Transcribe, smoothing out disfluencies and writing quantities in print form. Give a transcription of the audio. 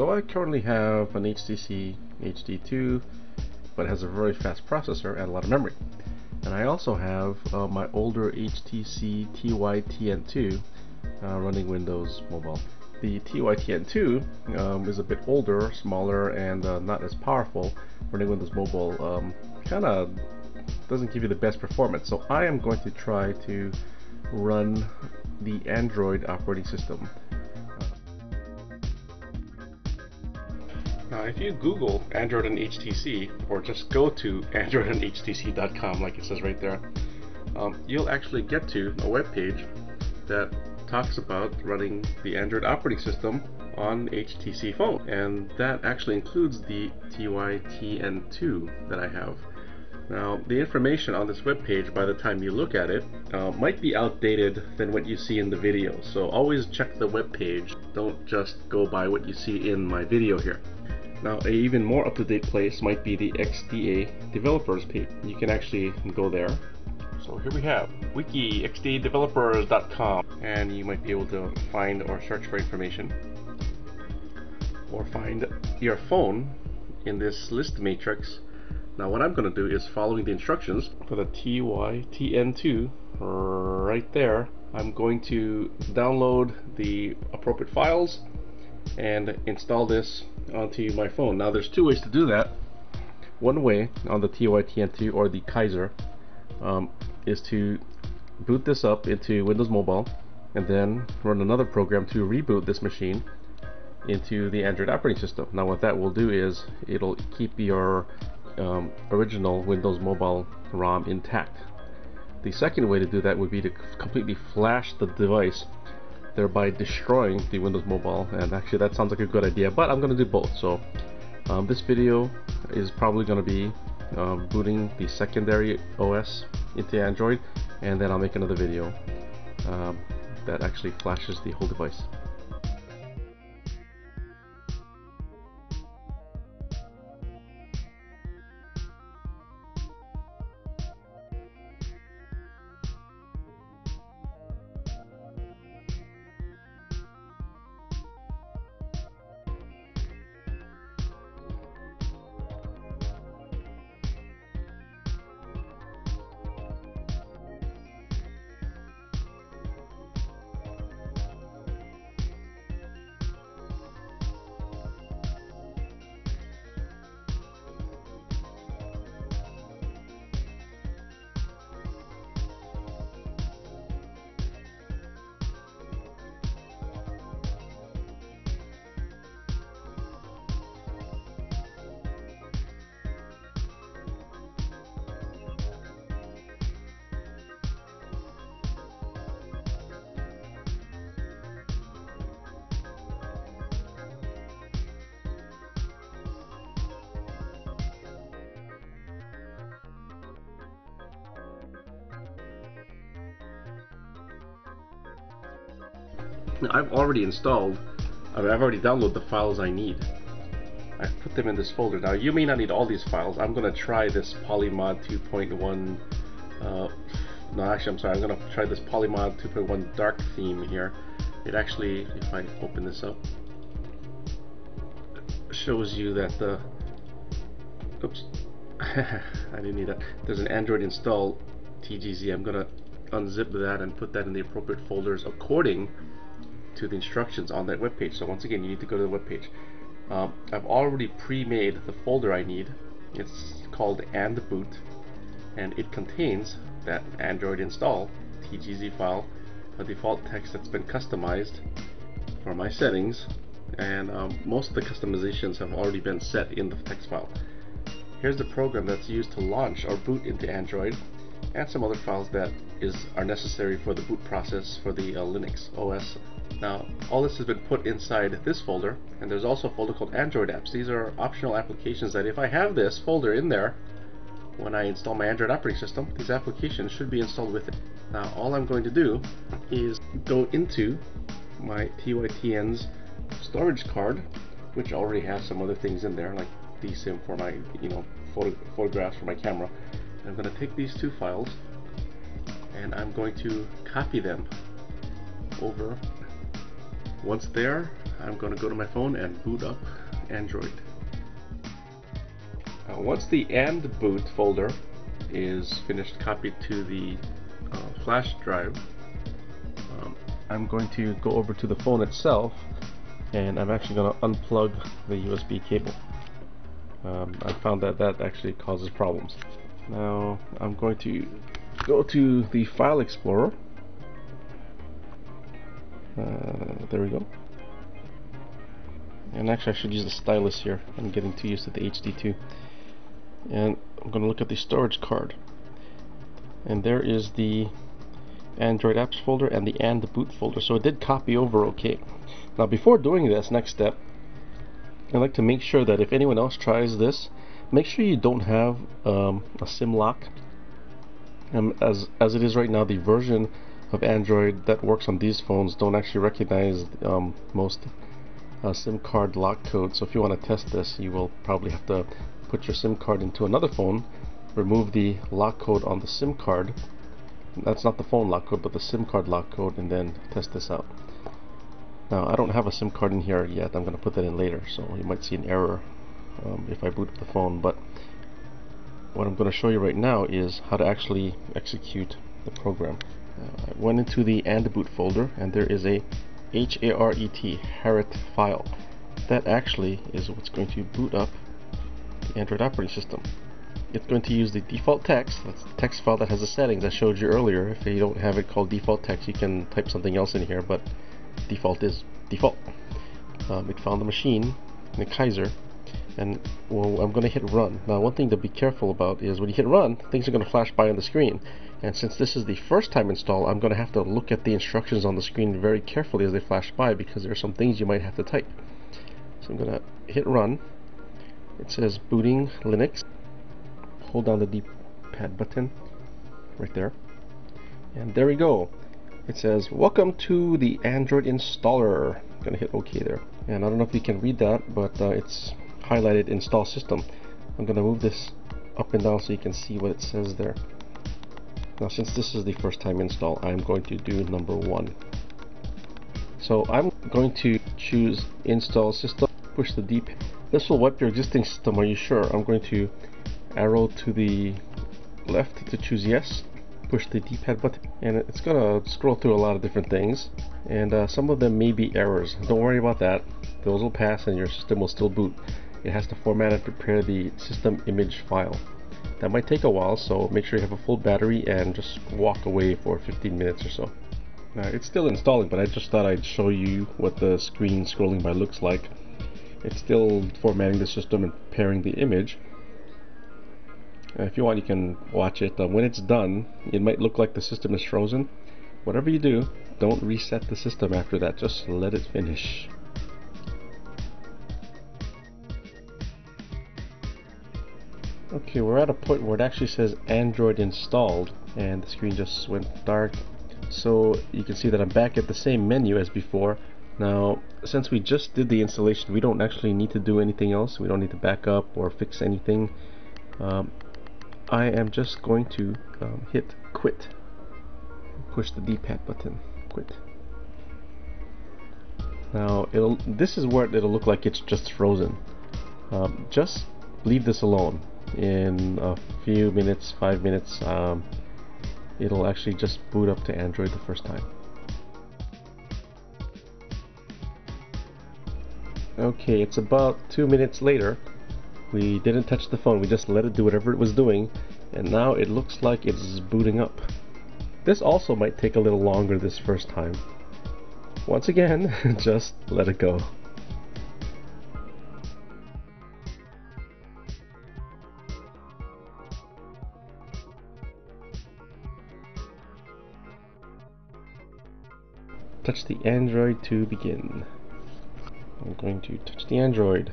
So I currently have an HTC HD2, but it has a very fast processor and a lot of memory. And I also have my older HTC TYTN2 running Windows Mobile. The TYTN2 is a bit older, smaller, and not as powerful. Running Windows Mobile kind of doesn't give you the best performance. So I am going to try to run the Android operating system. Now if you Google Android and HTC, or just go to androidandhtc.com like it says right there, you'll actually get to a web page that talks about running the Android operating system on HTC phone, and that actually includes the TYTN2 that I have. Now the information on this web page, by the time you look at it, might be outdated than what you see in the video, so always check the web page. Don't just go by what you see in my video here. Now, an even more up-to-date place might be the XDA developers page. You can actually go there. So here we have wiki xda-developers.com, and you might be able to find or search for information, or find your phone in this list matrix. Now what I'm going to do is, following the instructions for the TYTN2 right there, I'm going to download the appropriate files and install this onto my phone. Now there's two ways to do that. One way on the TYTN2 or the Kaiser is to boot this up into Windows Mobile and then run another program to reboot this machine into the Android operating system. Now what that will do is it'll keep your original Windows Mobile ROM intact. The second way to do that would be to completely flash the device, thereby destroying the Windows Mobile, and actually that sounds like a good idea, but I'm going to do both. So this video is probably going to be booting the secondary OS into Android, and then I'll make another video that actually flashes the whole device. Now, I've already downloaded the files I need. I've put them in this folder. Now you may not need all these files. I'm going to try this Polymod 2.1, I'm going to try this Polymod 2.1 dark theme here. It actually, if I open this up, shows you that the, oops, I didn't need that. There's an Android install .tgz. I'm going to unzip that and put that in the appropriate folders according to the instructions on that webpage. So once again, you need to go to the webpage. I've already pre-made the folder I need. It's called AndBoot, and it contains that Android install .tgz file, a default text that's been customized for my settings, and most of the customizations have already been set in the text file. Here's the program that's used to launch or boot into Android, and some other files that are necessary for the boot process for the Linux OS. Now all this has been put inside this folder, and there's also a folder called Android apps. These are optional applications that if I have this folder in there when I install my Android operating system, these applications should be installed with it. Now all I'm going to do is go into my TYTN's storage card, which already has some other things in there like DCIM for my photographs for my camera. I'm going to take these two files and I'm going to copy them over. Once there, I'm going to go to my phone and boot up Android. Once the AndBoot folder is finished copied to the flash drive, I'm going to go over to the phone itself, and I'm actually going to unplug the USB cable. I found that that actually causes problems. Now I'm going to go to the File Explorer. There we go. And actually I should use the stylus here. I'm getting too used to the HD2. And I'm going to look at the storage card. And there is the Android apps folder and the AndBoot folder. So it did copy over okay. Now before doing this next step, I'd like to make sure that if anyone else tries this, make sure you don't have a SIM lock. As it is right now, the version of Android that works on these phones don't actually recognize most SIM card lock codes. So if you want to test this, you will probably have to put your SIM card into another phone, remove the lock code on the SIM card. That's not the phone lock code, but the SIM card lock code, and then test this out. Now I don't have a SIM card in here yet. I'm going to put that in later, so you might see an error if I boot up the phone. But what I'm going to show you right now is how to actually execute the program. I went into the AndBoot folder, and there is a HARET file. That actually is what's going to boot up the Android operating system. It's going to use the default text. That's the text file that has the settings I showed you earlier. If you don't have it called default text, you can type something else in here, but default is default. It found the machine in the Kaiser, and well, I'm going to hit run. Now one thing to be careful about is when you hit run, things are going to flash by on the screen, and since this is the first time install, I'm going to have to look at the instructions on the screen very carefully as they flash by, because there are some things you might have to type. So I'm going to hit run. It says booting Linux. Hold down the D-pad button right there, and there we go. It says, welcome to the Android installer. I'm going to hit OK there. And I don't know if you can read that, but it's highlighted install system. I'm going to move this up and down so you can see what it says there. Now since this is the first time install, I'm going to do number 1. So I'm going to choose install system, push the D-pad. This will wipe your existing system, are you sure? I'm going to arrow to the left to choose yes. Push the D-pad button, and it's gonna scroll through a lot of different things, and some of them may be errors. Don't worry about that, those will pass and your system will still boot. It has to format and prepare the system image file. That might take a while, so make sure you have a full battery and just walk away for 15 minutes or so. Now it's still installing, but I just thought I'd show you what the screen scrolling by looks like. It's still formatting the system and preparing the image. If you want, you can watch it. When it's done, it might look like the system is frozen. Whatever you do, don't reset the system after that. Just let it finish. Okay, we're at a point where it actually says Android installed, and the screen just went dark. So you can see that I'm back at the same menu as before. Now, since we just did the installation, we don't actually need to do anything else. We don't need to back up or fix anything. I am just going to hit quit. Push the D-pad button. Quit. Now this is where it'll look like it's just frozen. Just leave this alone. In a few minutes, 5 minutes, it'll actually just boot up to Android the first time. Okay, it's about 2 minutes later. We didn't touch the phone, we just let it do whatever it was doing, and now it looks like it's booting up. This also might take a little longer this first time. Once again, just let it go. Touch the Android to begin. I'm going to touch the Android.